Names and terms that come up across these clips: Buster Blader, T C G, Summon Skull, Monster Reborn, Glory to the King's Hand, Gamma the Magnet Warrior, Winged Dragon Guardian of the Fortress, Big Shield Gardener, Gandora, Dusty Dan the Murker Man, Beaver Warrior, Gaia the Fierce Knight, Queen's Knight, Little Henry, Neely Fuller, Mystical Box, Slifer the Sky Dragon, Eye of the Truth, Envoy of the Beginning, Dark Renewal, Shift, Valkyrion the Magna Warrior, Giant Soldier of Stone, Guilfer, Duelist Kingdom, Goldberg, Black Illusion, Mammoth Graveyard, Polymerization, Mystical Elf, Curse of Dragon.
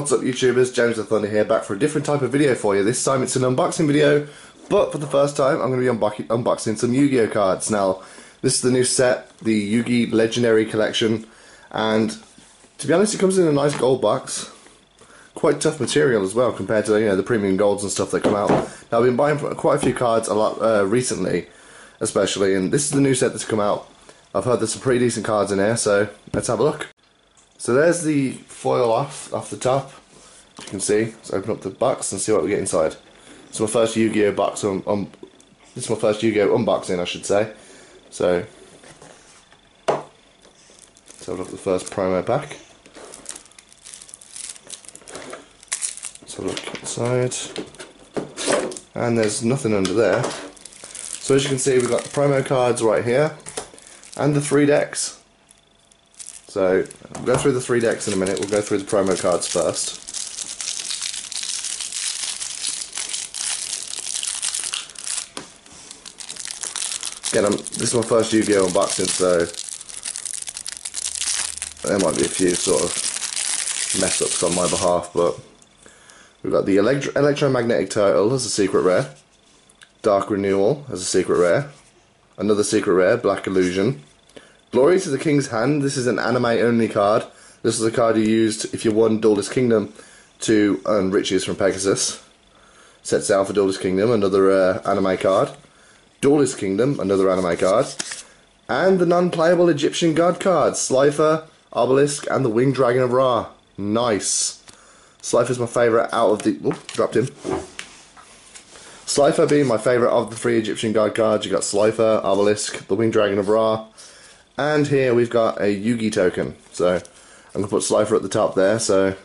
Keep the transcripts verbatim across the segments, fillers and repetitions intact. What's up, YouTubers? James the Thunder here, back for a different type of video for you. This time it's an unboxing video, but for the first time I'm going to be unbo unboxing some Yu-Gi-Oh cards. Now, this is the new set, the Yugi Legendary Collection, and to be honest it comes in a nice gold box. Quite tough material as well compared to, you know, the premium golds and stuff that come out. Now, I've been buying quite a few cards a lot uh, recently, especially, and this is the new set that's come out. I've heard there's some pretty decent cards in there, so let's have a look. So there's the foil off, off the top. You can see, let's open up the box and see what we get inside. It's my first Yu-Gi-Oh box, um, um, this is my first Yu-Gi-Oh unboxing I should say. So, let's have a look at the first promo pack. Let's have a look inside. And there's nothing under there. So as you can see, we've got the promo cards right here. And the three decks. So, we'll go through the three decks in a minute. We'll go through the promo cards first. Again, I'm, this is my first Yu-Gi-Oh! Unboxing, so there might be a few sort of mess-ups on my behalf, but we've got the Electro Electromagnetic Turtle as a secret rare, Dark Renewal as a secret rare, another secret rare, Black Illusion. Glory to the King's Hand, this is an anime only card. This is a card you used if you won Duelist Kingdom to earn riches from Pegasus. Sets down for Duelist Kingdom, another uh, anime card. Duelist Kingdom, another anime card. And the non-playable Egyptian God cards, Slifer, Obelisk and the Winged Dragon of Ra. Nice. Slifer's my favourite out of the... Oh, dropped him. Slifer being my favourite of the three Egyptian God cards. You got Slifer, Obelisk, the Winged Dragon of Ra, and here we've got a Yugi token. So I'm going to put Slifer at the top there. So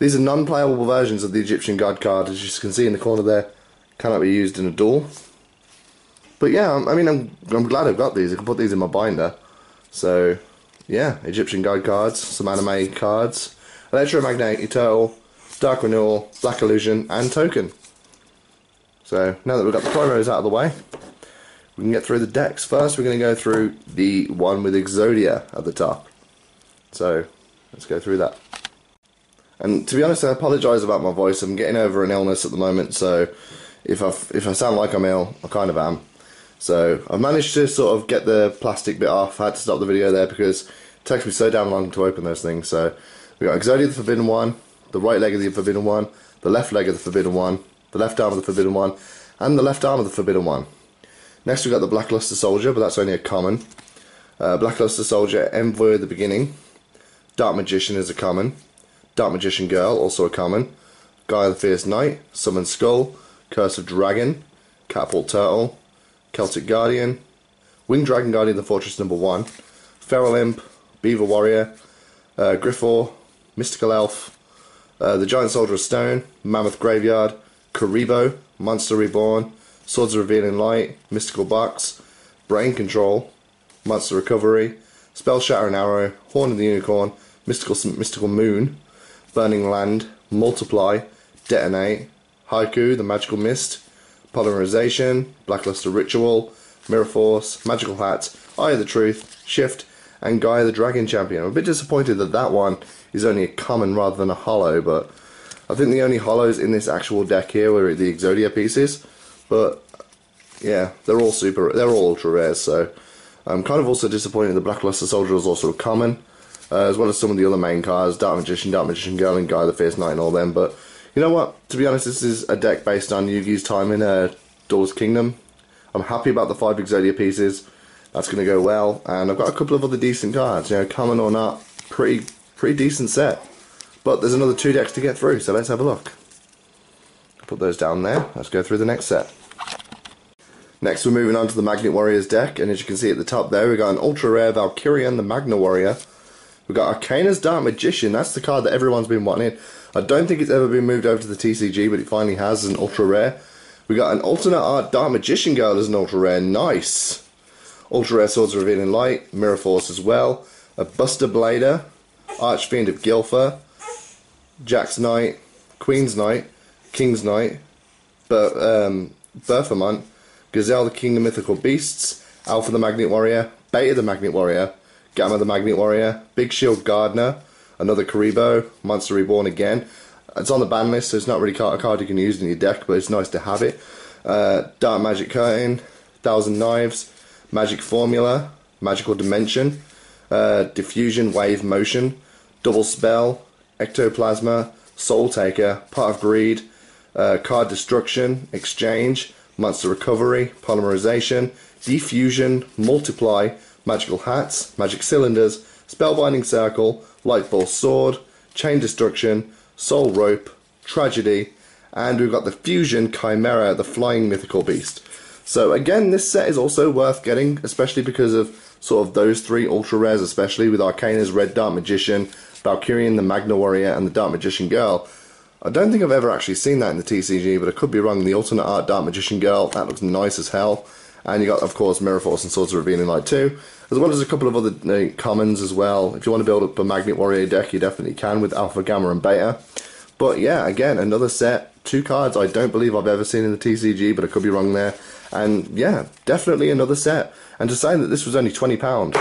these are non-playable versions of the Egyptian God card, as you can see in the corner there. Cannot be used in a duel. But yeah, I mean, I'm, I'm glad I've got these. I can put these in my binder. So yeah, Egyptian God cards, some anime cards, Electromagnetic Turtle, Dark Renewal, Black Illusion, and token. So, now that we've got the promos out of the way, we can get through the decks. First, we're going to go through the one with Exodia at the top. So, let's go through that. And to be honest, I apologise about my voice. I'm getting over an illness at the moment, so if, I've, if I sound like I'm ill, I kind of am. So, I've managed to sort of get the plastic bit off. I had to stop the video there because it takes me so damn long to open those things. So, we've got Exodia the Forbidden One, the right leg of the Forbidden One, the left leg of the Forbidden One, the left arm of the Forbidden One, and the left arm of the Forbidden One. Next we've got the Black Luster Soldier, but that's only a common. Uh, Black Luster Soldier, Envoy of the Beginning. Dark Magician is a common. Dark Magician Girl, also a common. Gaia the Fierce Knight, Summon Skull, Curse of Dragon, Catapult Turtle, Celtic Guardian, Winged Dragon Guardian of the Fortress Number one, Feral Imp, Beaver Warrior, uh, Griffor, Mystical Elf, uh, the Giant Soldier of Stone, Mammoth Graveyard, Kuriboh, Monster Reborn, Swords of Revealing Light, Mystical Box, Brain Control, Monster Recovery, Spell Shatter and Arrow, Horn of the Unicorn, Mystical Mystical Moon, Burning Land, Multiply, Detonate, Haiku, the Magical Mist, Polymerization, Black Luster Ritual, Mirror Force, Magical Hats, Eye of the Truth, Shift, and Gaia the Dragon Champion. I'm a bit disappointed that that one is only a common rather than a holo, but I think the only hollows in this actual deck here were the Exodia pieces, but yeah, they're all super, they're all ultra rares. So I'm kind of also disappointed the Black Luster Soldier was also a common, uh, as well as some of the other main cards, Dark Magician, Dark Magician Girl, and Gaia the Fierce Knight, and all them. But you know what? To be honest, this is a deck based on Yugi's time in uh, Duelist Kingdom. I'm happy about the five Exodia pieces. That's going to go well, and I've got a couple of other decent cards. You know, common or not, pretty pretty decent set. But there's another two decks to get through, so let's have a look. Put those down there. Let's go through the next set. Next we're moving on to the Magnet Warriors deck, and as you can see at the top there, we've got an ultra rare Valkyrion the Magna Warrior. We've got Arcana's Dark Magician. That's the card that everyone's been wanting. I don't think it's ever been moved over to the T C G, but it finally has as an ultra rare. We got an alternate art Dark Magician Girl as an ultra rare. Nice. Ultra rare Swords of Revealing Light, Mirror Force as well. A Buster Blader, Archfiend of Guilfer, Jack's Knight, Queen's Knight, King's Knight, Ber um, Berthamont, Gazelle the King of Mythical Beasts, Alpha the Magnet Warrior, Beta the Magnet Warrior, Gamma the Magnet Warrior, Big Shield Gardener, Another Kuriboh, Monster Reborn again. It's on the ban list, so it's not really a card you can use in your deck, but it's nice to have it. Uh, Dark Magic Curtain, Thousand Knives, Magic Formula, Magical Dimension, uh, Diffusion, Wave, Motion, Double Spell, Ectoplasma, Soul Taker, Pot of Greed, uh, Card Destruction, Exchange, Monster Recovery, Polymerization, Diffusion, Multiply, Magical Hats, Magic Cylinders, Spellbinding Circle, Light Ball Sword, Chain Destruction, Soul Rope, Tragedy, and we've got the Fusion Chimera, the Flying Mythical Beast. So again, this set is also worth getting, especially because of sort of those three ultra rares, especially with Arcana's Red Dark Magician, Valkyrion the Magna Warrior, and the Dark Magician Girl. I don't think I've ever actually seen that in the T C G, but I could be wrong. The alternate art Dark Magician Girl, that looks nice as hell. And you got, of course, Mirror Force and Swords of Revealing Light too, as well as a couple of other uh, commons as well. If you want to build up a Magnet Warrior deck, you definitely can with Alpha, Gamma, and Beta. But yeah, again, another set. Two cards I don't believe I've ever seen in the T C G, but I could be wrong there. And yeah, definitely another set. And to say that this was only twenty pounds,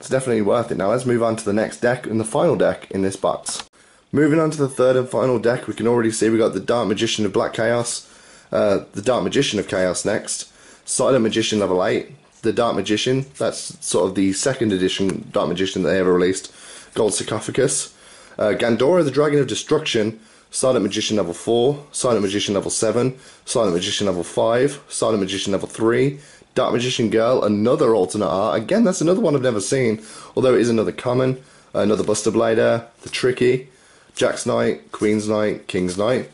it's definitely worth it. Now let's move on to the next deck and the final deck in this box. Moving on to the third and final deck, we can already see we got the Dark Magician of Black Chaos, uh, the Dark Magician of Chaos next, Silent Magician level eight, the Dark Magician, that's sort of the second edition Dark Magician that they ever released, Gold Sarcophagus, uh, Gandora the Dragon of Destruction, Silent Magician level four, Silent Magician level seven, Silent Magician level five, Silent Magician level three, Dark Magician Girl, another alternate art, again that's another one I've never seen, although it is another common, another Buster Blader, the Tricky, Jack's Knight, Queen's Knight, King's Knight,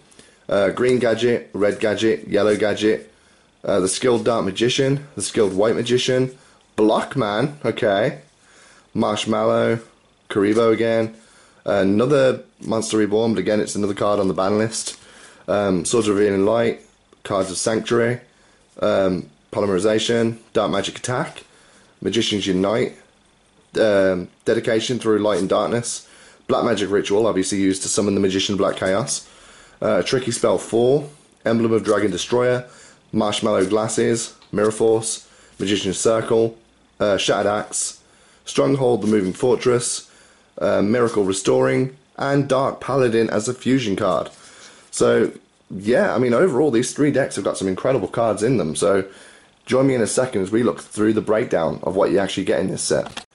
uh, Green Gadget, Red Gadget, Yellow Gadget, Uh, the Skilled Dark Magician, the Skilled White Magician, Blockman, okay, Marshmallow, Kuriboh again, uh, another Monster Reborn, but again it's another card on the ban list, um, Swords of Revealing Light, Cards of Sanctuary, um, Polymerization, Dark Magic Attack, Magicians Unite, um, Dedication Through Light and Darkness, Black Magic Ritual, obviously used to summon the Magician Black Chaos, uh, Tricky Spell four, Emblem of Dragon Destroyer, Marshmallow Glasses, Mirror Force, Magician's Circle, uh, Shattered Axe, Stronghold the Moving Fortress, uh, Miracle Restoring, and Dark Paladin as a fusion card. So, yeah, I mean, overall, these three decks have got some incredible cards in them. So, join me in a second as we look through the breakdown of what you actually get in this set.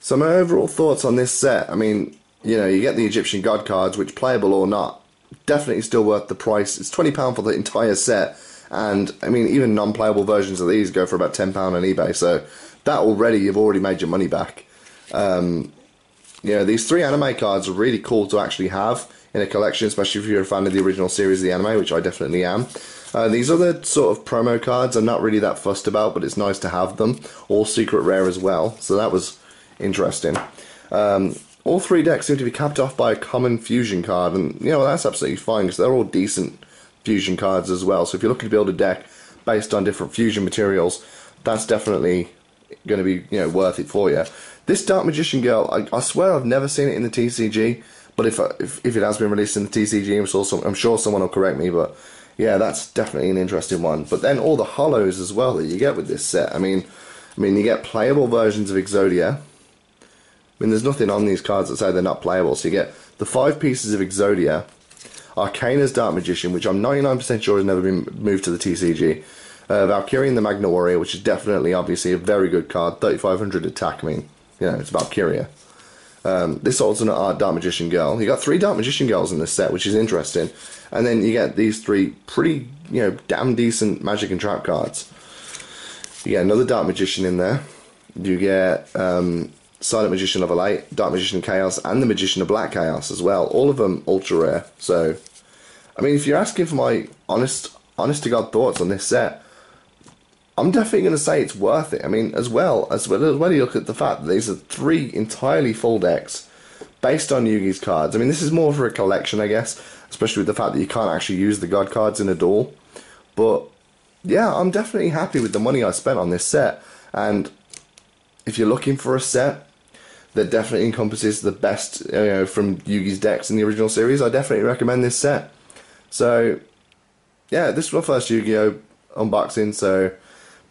So, my overall thoughts on this set, I mean, you know, you get the Egyptian God cards, which, playable or not, definitely still worth the price. It's twenty pounds for the entire set. And, I mean, even non-playable versions of these go for about ten pounds on eBay. So, that already, you've already made your money back. Um, you know, these three anime cards are really cool to actually have in a collection, especially if you're a fan of the original series of the anime, which I definitely am. Uh, these other sort of promo cards I'm not really that fussed about, but it's nice to have them. All secret rare as well. So, that was interesting. Um, all three decks seem to be capped off by a common fusion card. And, you know, that's absolutely fine because they're all decent fusion cards as well, so if you're looking to build a deck based on different fusion materials, that's definitely going to be, you know, worth it for you. This Dark Magician Girl, I, I swear I've never seen it in the T C G, but if, if if it has been released in the T C G, I'm sure, some, I'm sure someone will correct me, but yeah, that's definitely an interesting one. But then all the hollows as well that you get with this set, I mean, I mean you get playable versions of Exodia. I mean, there's nothing on these cards that say they're not playable, so you get the five pieces of Exodia, Arcana's Dark Magician, which I'm ninety-nine percent sure has never been moved to the T C G, uh, Valkyrion the Magna Warrior, which is definitely, obviously, a very good card, thirty-five hundred attack, I mean, you know, it's Valkyria. Um, this alternate art Dark Magician Girl, you got three Dark Magician Girls in this set, which is interesting, and then you get these three pretty, you know, damn decent Magic and Trap cards. You get another Dark Magician in there, you get um, Silent Magician level eight, Dark Magician Chaos, and the Magician of Black Chaos as well. All of them ultra rare. So, I mean, if you're asking for my honest, honest to God thoughts on this set, I'm definitely going to say it's worth it. I mean, as well as well, when you look at the fact that these are three entirely full decks based on Yugi's cards. I mean, this is more for a collection, I guess, especially with the fact that you can't actually use the God cards in a duel. But yeah, I'm definitely happy with the money I spent on this set. And if you're looking for a set that definitely encompasses the best, you know, from Yugi's decks in the original series, I definitely recommend this set. So, yeah, this was my first Yu-Gi-Oh! Unboxing, so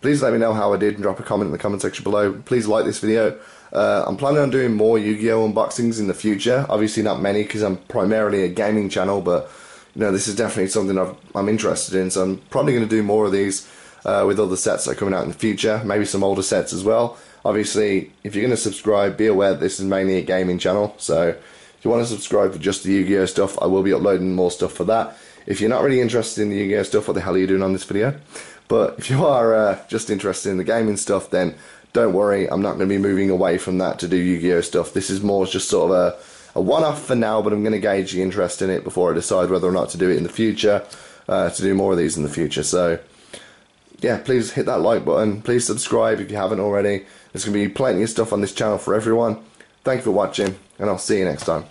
please let me know how I did and drop a comment in the comment section below. Please like this video, Uh, I'm planning on doing more Yu-Gi-Oh! Unboxings in the future. Obviously not many because I'm primarily a gaming channel, but you know, this is definitely something I've, I'm interested in, so I'm probably going to do more of these uh, with other sets that are coming out in the future, maybe some older sets as well. Obviously, if you're going to subscribe, be aware that this is mainly a gaming channel, so if you want to subscribe for just the Yu-Gi-Oh! Stuff, I will be uploading more stuff for that. If you're not really interested in the Yu-Gi-Oh! Stuff, what the hell are you doing on this video? But if you are uh, just interested in the gaming stuff, then don't worry, I'm not going to be moving away from that to do Yu-Gi-Oh! Stuff. This is more just sort of a, a one-off for now, but I'm going to gauge the interest in it before I decide whether or not to do it in the future, uh, to do more of these in the future. So, yeah, please hit that like button. Please subscribe if you haven't already. There's going to be plenty of stuff on this channel for everyone. Thank you for watching, and I'll see you next time.